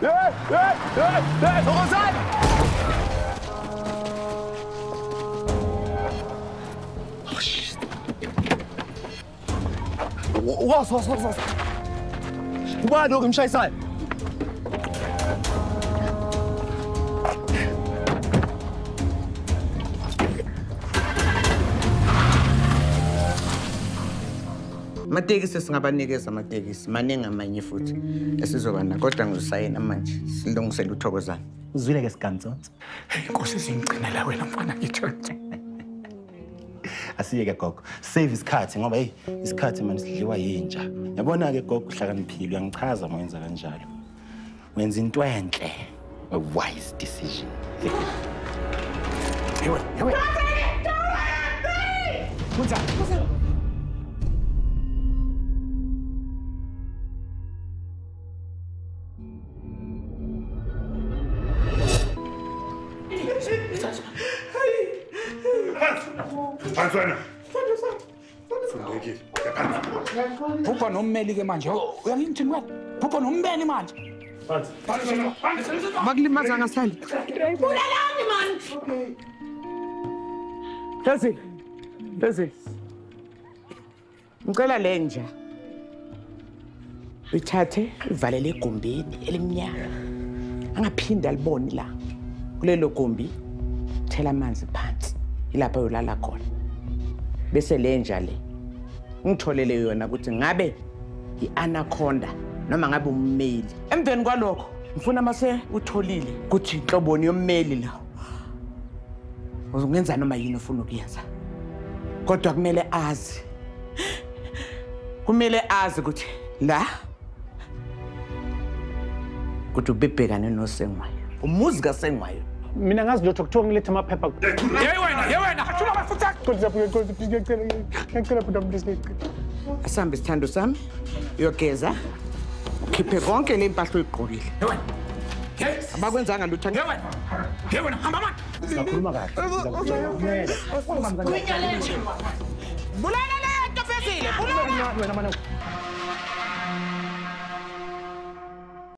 Noch was an! Oh, shit. Was? Du warst doch im Scheißsaal. Mategis esingabanikeza amatekisi maningi amanye futhi esizoba na kodwa ngizosayina manje silungisele uthokozana uzwile ke sigantsonto inkosi izingcinela wena mfana ngithonje asiyeke gogo save isikhathi ngoba hey isikhathi manje sidliwa yinja yabona ke gogo uhlakaniphile uyangichaza mwenza kanjalo wenza into enhle a wise decision hey wena Pupha nommeli ke manje uyangithini wena Pupha nombeni manje phansi bakulimaza ngasandla bulalani manje okay Thezi ngicela lenja uthathe uvalele egumbini elimnyama angaphinda libone la kulelo gumbi thela amanzi phansi ilapha yolala khona bese lenja le ngitholele yona ukuthi ngabe ianaconda noma ngabe ummeli emveni kwalokho ngifuna mase utholile ukuthi inhloboni yommeli la uzongenza noma yini ufuna ukuyenza kodwa kumele azi ukuthi la ukuthi ubebhekane noSengwayo umuzi kaSengwayo mina ngazi lutho kuthiwa ngilethe amaphepha yewena athula amafuthi asambe isithando sami uyogeza ukhiphe konke le mpahla oyigqokile abakwenzanga lutho yewena hamba manje sakhuluma kahle bulala le nto phezile bulala